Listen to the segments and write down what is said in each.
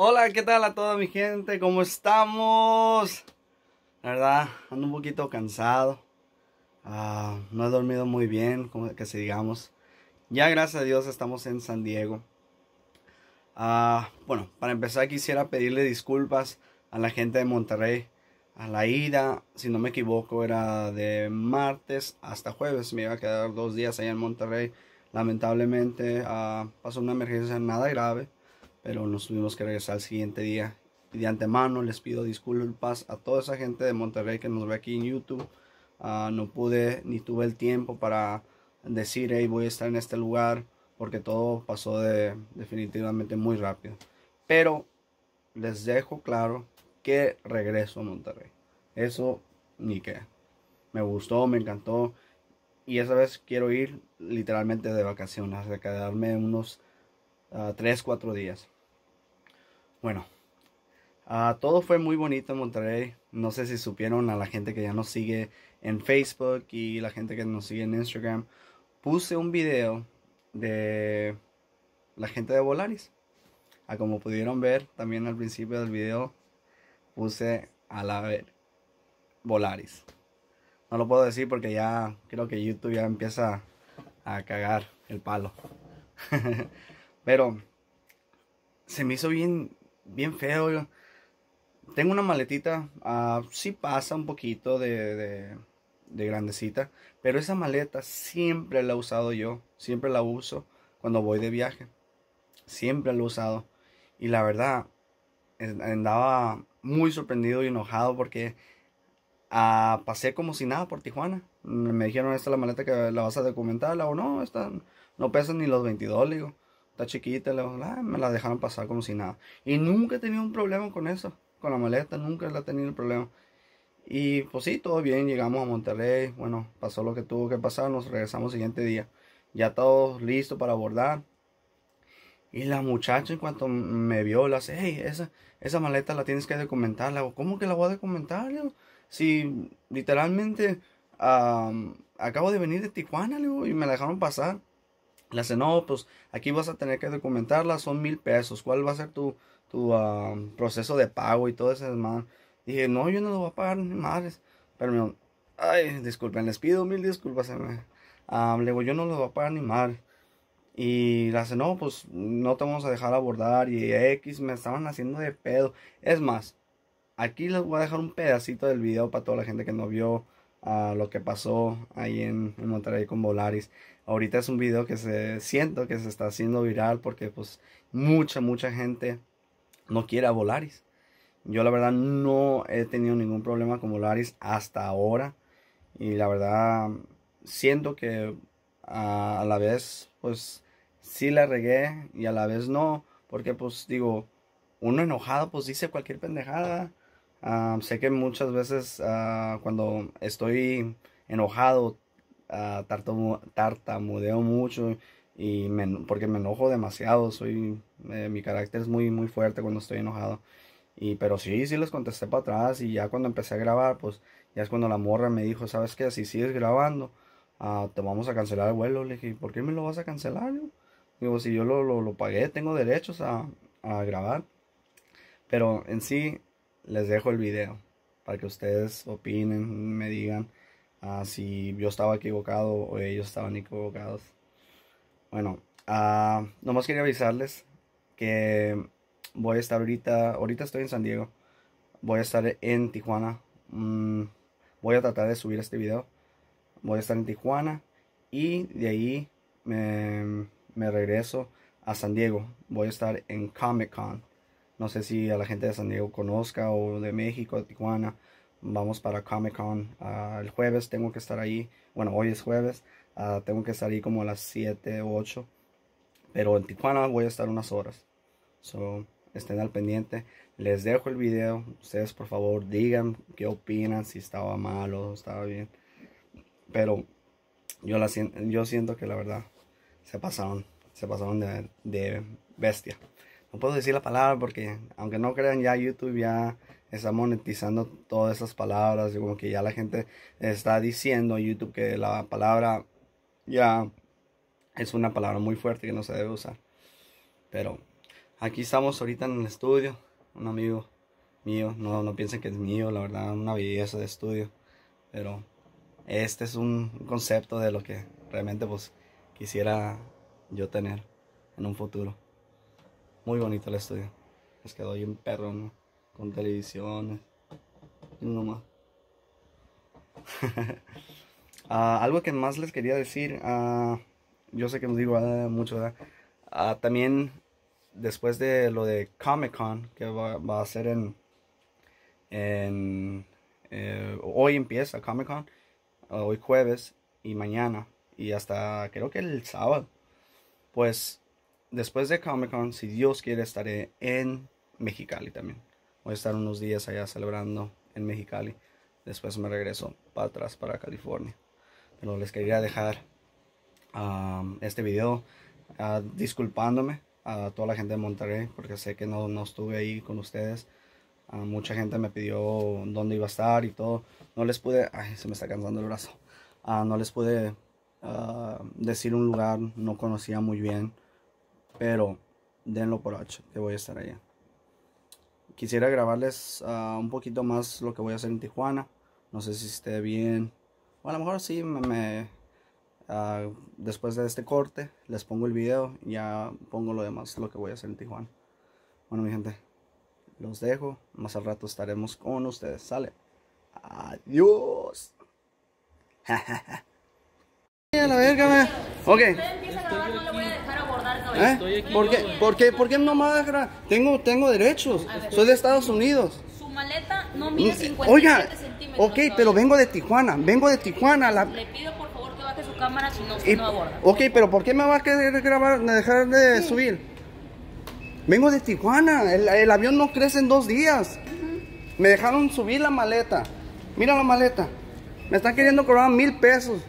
Hola, ¿qué tal a toda mi gente? ¿Cómo estamos? La verdad, ando un poquito cansado. No he dormido muy bien, como que si digamos. Ya gracias a Dios estamos en San Diego. Bueno, para empezar quisiera pedirle disculpas a la gente de Monterrey. A la ida, si no me equivoco, era de martes hasta jueves. Me iba a quedar 2 días allá en Monterrey. Lamentablemente pasó una emergencia nada grave, pero nos tuvimos que regresar al siguiente día. Y de antemano les pido disculpas a toda esa gente de Monterrey que nos ve aquí en YouTube. No pude ni tuve el tiempo para decir, hey, voy a estar en este lugar, porque todo pasó definitivamente muy rápido. Pero les dejo claro que regreso a Monterrey. Eso ni qué. Me gustó, me encantó. Y esa vez quiero ir literalmente de vacaciones, de quedarme unos 3-4 días. Bueno, todo fue muy bonito en Monterrey. No sé si supieron, a la gente que ya nos sigue en Facebook y la gente que nos sigue en Instagram, puse un video de la gente de Volaris. Como pudieron ver también al principio del video, puse a la ver Volaris. No lo puedo decir porque ya creo que YouTube ya empieza a cagar el palo. Pero se me hizo bien feo. Yo tengo una maletita, sí pasa un poquito de grandecita, pero esa maleta siempre la he usado yo. Siempre la uso cuando voy de viaje. Siempre la he usado. Y la verdad, andaba muy sorprendido y enojado porque pasé como si nada por Tijuana. Me dijeron, esta es la maleta que la vas a documentar. O no, esta no pesa ni los 22, le digo. Está chiquita, me la dejaron pasar como si nada. Y nunca he tenido un problema con eso, con la maleta, nunca la he tenido el problema. Y pues sí, todo bien, llegamos a Monterrey, bueno, pasó lo que tuvo que pasar, nos regresamos el siguiente día. Ya todos listos para abordar. Y la muchacha en cuanto me vio, le hace, hey, esa maleta la tienes que documentar. Le digo, ¿cómo que la voy a documentar? Le digo, si literalmente acabo de venir de Tijuana, le digo, y me la dejaron pasar. Le dice, no, pues aquí vas a tener que documentarla, son $1000. ¿Cuál va a ser tu proceso de pago y todo eso, man? Dije, no, yo no lo voy a pagar ni madres. Pero me dijo, ay, disculpen, les pido 1000 disculpas. Le digo, yo no lo voy a pagar ni madres. Y le dice, no, pues no te vamos a dejar abordar. Y X, me estaban haciendo de pedo. Es más, aquí les voy a dejar un pedacito del video para toda la gente que no vio lo que pasó ahí en Monterrey con Volaris. Ahorita es un video que siento que se está haciendo viral porque pues mucha gente no quiere a Volaris. Yo la verdad no he tenido ningún problema con Volaris hasta ahora. Y la verdad siento que a la vez pues sí la regué y a la vez no. Porque pues digo, uno enojado pues dice cualquier pendejada. Sé que muchas veces cuando estoy enojado tartamudeo mucho y porque me enojo demasiado. Mi carácter es muy fuerte cuando estoy enojado. Pero sí les contesté para atrás. Y ya cuando empecé a grabar, pues ya es cuando la morra me dijo, ¿sabes qué? Si sigues grabando, te vamos a cancelar el vuelo. Le dije, ¿por qué me lo vas a cancelar? Digo, si yo lo pagué, tengo derechos a grabar. Pero en sí, les dejo el video para que ustedes opinen, me digan si yo estaba equivocado o ellos estaban equivocados. Bueno, nomás quería avisarles que voy a estar ahorita estoy en San Diego, voy a estar en Tijuana, voy a tratar de subir este video, voy a estar en Tijuana y de ahí me regreso a San Diego, voy a estar en Comic Con. No sé si a la gente de San Diego conozca o de México, de Tijuana. Vamos para Comic Con. El jueves tengo que estar ahí. Bueno, hoy es jueves. Tengo que estar ahí como a las 7 o 8. Pero en Tijuana voy a estar unas horas. So, estén al pendiente. Les dejo el video. Ustedes por favor digan qué opinan. Si estaba mal o estaba bien. Pero yo siento que la verdad se pasaron de bestia. No puedo decir la palabra porque, aunque no crean, ya YouTube ya está monetizando todas esas palabras. Como que ya la gente está diciendo a YouTube que la palabra ya es una palabra muy fuerte que no se debe usar. Pero Aquí estamos ahorita en el estudio, un amigo mío, no piensen que es mío, la verdad, una belleza de estudio, pero este es un concepto de lo que realmente pues quisiera yo tener en un futuro. Muy bonito el estudio, nos quedó ahí un perro, ¿no? Con televisiones, y uno más. Algo que más les quería decir, yo sé que me digo mucho, ¿verdad? También después de lo de Comic Con, que va a ser hoy empieza Comic Con, hoy jueves y mañana, y hasta creo que el sábado. Pues después de Comic Con, si Dios quiere, estaré en Mexicali también. Voy a estar unos días allá celebrando en Mexicali. Después me regreso para atrás, para California. Pero les quería dejar este video disculpándome a toda la gente de Monterrey, porque sé que no estuve ahí con ustedes. Mucha gente me pidió dónde iba a estar y todo. No les pude, ay, se me está cansando el brazo. No les pude decir un lugar, no conocía muy bien, pero denlo por hecho que voy a estar allá. Quisiera grabarles un poquito más lo que voy a hacer en Tijuana. No sé si esté bien, o a lo mejor sí después de este corte les pongo el video y ya pongo lo demás, lo que voy a hacer en Tijuana. Bueno, mi gente, los dejo. Más al rato estaremos con ustedes. Sale. Adiós. A la verga, ok. ¿Eh? ¿Por qué no me vas a grabar? Tengo derechos. Ver, soy de Estados Unidos. Su maleta no mide 57 centímetros. Ok, pero vengo de Tijuana. Le pido por favor que baje su cámara, si no, usted no aborda. Ok, pero ¿por qué me vas a querer grabar, dejar de subir? Vengo de Tijuana. El avión no crece en 2 días. Me dejaron subir la maleta. Mira la maleta. Me están queriendo cobrar 1,000 pesos.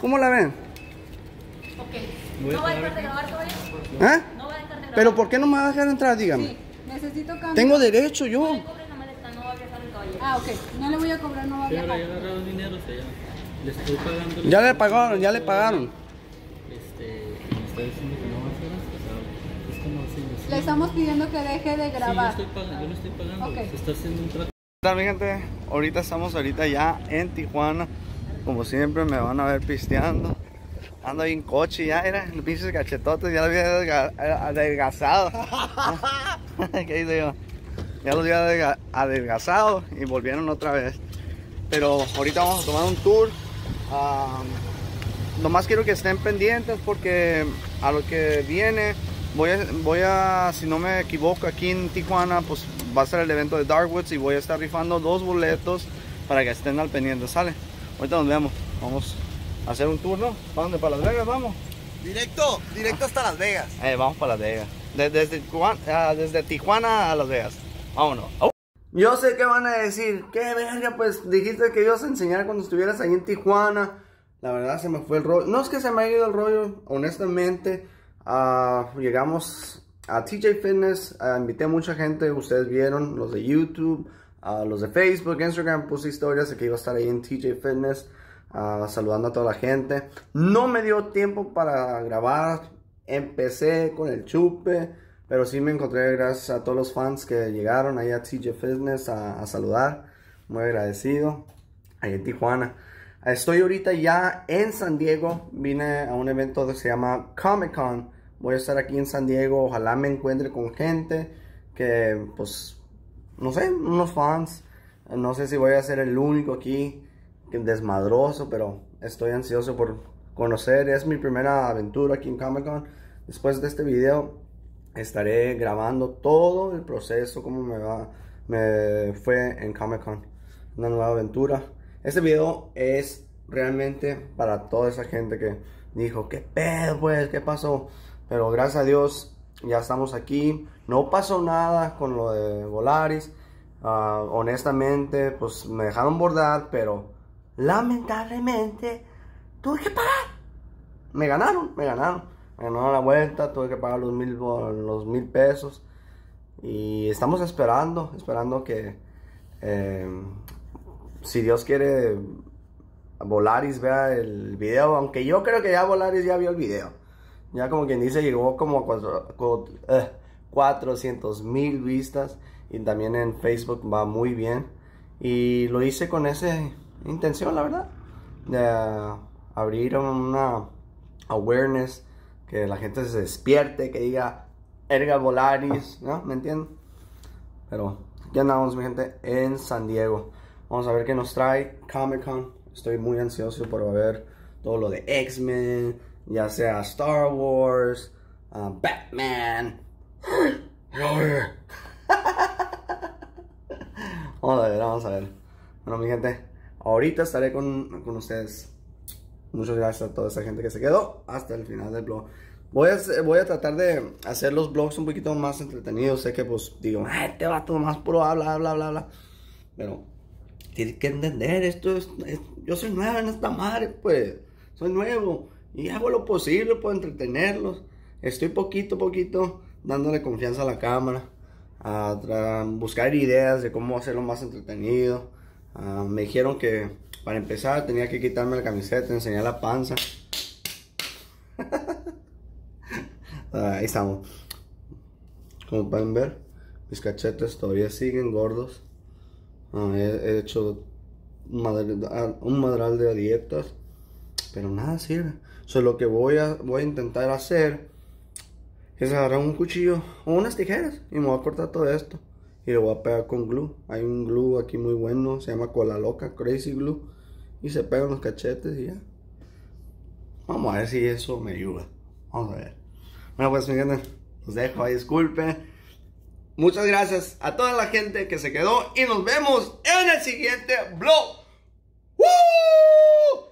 ¿Cómo la ven? Ok. ¿No va a dejar de grabar todavía? ¿Eh? No va a dejar de grabar. ¿Pero por qué no me va a dejar entrar? Dígame. Sí, necesito cambio. Tengo derecho yo. No le cobres la maleta, no va a viajar el caballero. Ah, ok. No le voy a cobrar, no va a viajar. Pero ya agarraron dinero, o sea, ya. Le estoy pagando. Ya le pagaron, ya le pagaron. Me está diciendo que no va a hacer las cosas. Es como así. Le estamos pidiendo que deje de grabar. Sí, yo le estoy pagando. Okay. Se está haciendo un trato. Mi gente, ahorita estamos ya en Tijuana. Como siempre, me van a ver pisteando. Ando ahí en coche, ya era, los pinches cachetotes, ya los había adelgazado. ¿Qué hice yo? Ya los había adelgazado y volvieron otra vez. Pero ahorita vamos a tomar un tour. Nomás quiero que estén pendientes porque a lo que viene, voy a, si no me equivoco, aquí en Tijuana, pues va a ser el evento de Darkwoods y voy a estar rifando 2 boletos para que estén al pendiente, ¿sale? Ahorita nos vemos, vamos. Hacer un turno, ¿para dónde? ¿Para Las Vegas vamos? Directo hasta Las Vegas. Vamos para Las Vegas. Desde Tijuana a Las Vegas. Vámonos. Oh. Yo sé que van a decir, qué verga, pues dijiste que ibas a enseñar cuando estuvieras ahí en Tijuana. La verdad se me fue el rollo. No es que se me haya ido el rollo, honestamente. Llegamos a TJ Fitness, invité a mucha gente, ustedes vieron, los de YouTube, los de Facebook, Instagram, puse historias de que iba a estar ahí en TJ Fitness. Saludando a toda la gente. No me dio tiempo para grabar. Empecé con el chupe, pero sí me encontré, gracias a todos los fans que llegaron ahí a TJ Fitness a saludar. Muy agradecido. Ahí en Tijuana. Estoy ahorita ya en San Diego. Vine a un evento que se llama Comic Con. Voy a estar aquí en San Diego. Ojalá me encuentre con gente que, pues, no sé, unos fans. No sé si voy a ser el único aquí desmadroso, pero estoy ansioso por conocer. Es mi primera aventura aquí en Comic Con. Después de este video estaré grabando todo el proceso, cómo me fue en Comic Con, una nueva aventura. Este video es realmente para toda esa gente que dijo, qué pedo, pues, qué pasó. Pero gracias a Dios ya estamos aquí. No pasó nada con lo de Volaris. Honestamente, pues me dejaron bordar, pero lamentablemente tuve que pagar. Me ganaron la vuelta. Tuve que pagar los 1,000 pesos. Y estamos esperando que si Dios quiere, Volaris vea el video. Aunque yo creo que ya Volaris ya vio el video. Ya como quien dice, llegó como 400,000 vistas, y también en Facebook va muy bien. Y lo hice con esa intención, la verdad, de abrir una awareness, que la gente se despierte, que diga erga Volaris, ¿no? ¿Me entienden? Pero ya andamos, mi gente, en San Diego. Vamos a ver qué nos trae Comic Con. Estoy muy ansioso por ver todo lo de X-Men, ya sea Star Wars, Batman. Vamos a ver, vamos a ver. Bueno, mi gente, ahorita estaré con ustedes. Muchas gracias a toda esa gente que se quedó hasta el final del vlog. Voy a tratar de hacer los vlogs un poquito más entretenidos. Sé que, pues, digo, este vato más puro habla, habla, habla, habla. Pero tienes que entender, esto es yo soy nuevo en esta madre, pues. Soy nuevo y hago lo posible por entretenerlos. Estoy poquito a poquito dándole confianza a la cámara, a buscar ideas de cómo hacerlo más entretenido. Me dijeron que para empezar tenía que quitarme la camiseta, enseñar la panza. Ahí estamos. Como pueden ver, mis cachetes todavía siguen gordos. He hecho un madral de dietas, pero nada sirve. Lo que voy a intentar hacer es agarrar un cuchillo o unas tijeras, y me voy a cortar todo esto y lo voy a pegar con glue. Hay un glue aquí muy bueno, se llama cola loca, crazy glue, y se pegan los cachetes y ya. Vamos a ver si eso me ayuda. Vamos a ver. Bueno, pues, mi gente, los dejo ahí, disculpen. Muchas gracias a toda la gente que se quedó, y nos vemos en el siguiente vlog. ¡Woo!